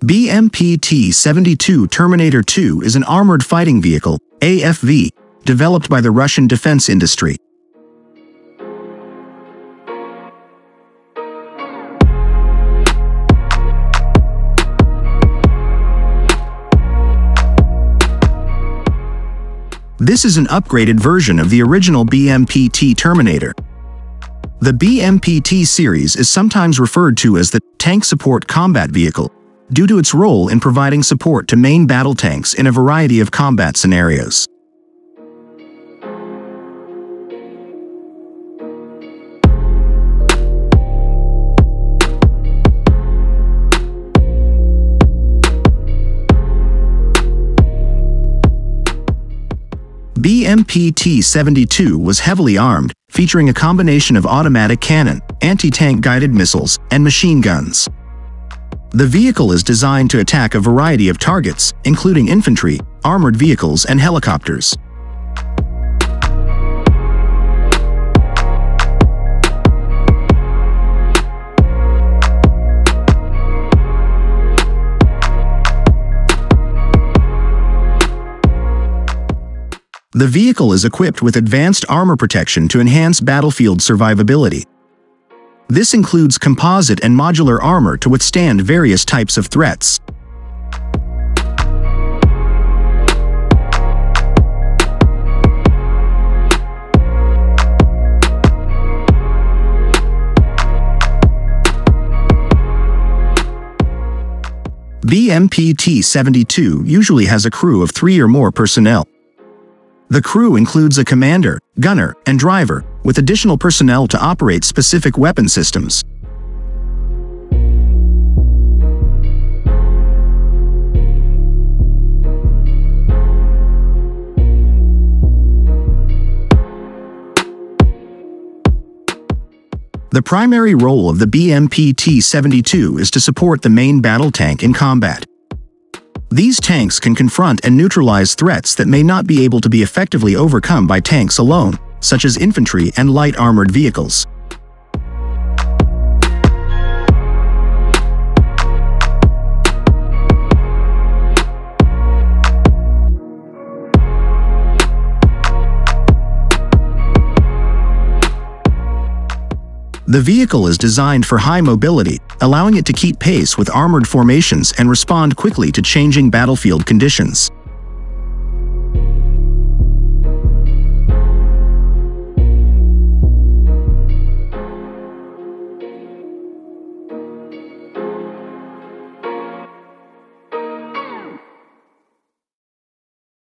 BMPT-72 Terminator 2 is an armored fighting vehicle, AFV, developed by the Russian defense industry. This is an upgraded version of the original BMPT Terminator. The BMPT series is sometimes referred to as the Tank Support Combat Vehicle, due to its role in providing support to main battle tanks in a variety of combat scenarios. BMPT-72 was heavily armed, featuring a combination of automatic cannon, anti-tank guided missiles, and machine guns. The vehicle is designed to attack a variety of targets, including infantry, armored vehicles, and helicopters. The vehicle is equipped with advanced armor protection to enhance battlefield survivability. This includes composite and modular armor to withstand various types of threats. BMPT-72 usually has a crew of 3 or more personnel. The crew includes a commander, gunner, and driver, with additional personnel to operate specific weapon systems. The primary role of the BMPT-72 is to support the main battle tank in combat. These tanks can confront and neutralize threats that may not be able to be effectively overcome by tanks alone, such as infantry and light armored vehicles. The vehicle is designed for high mobility, allowing it to keep pace with armored formations and respond quickly to changing battlefield conditions.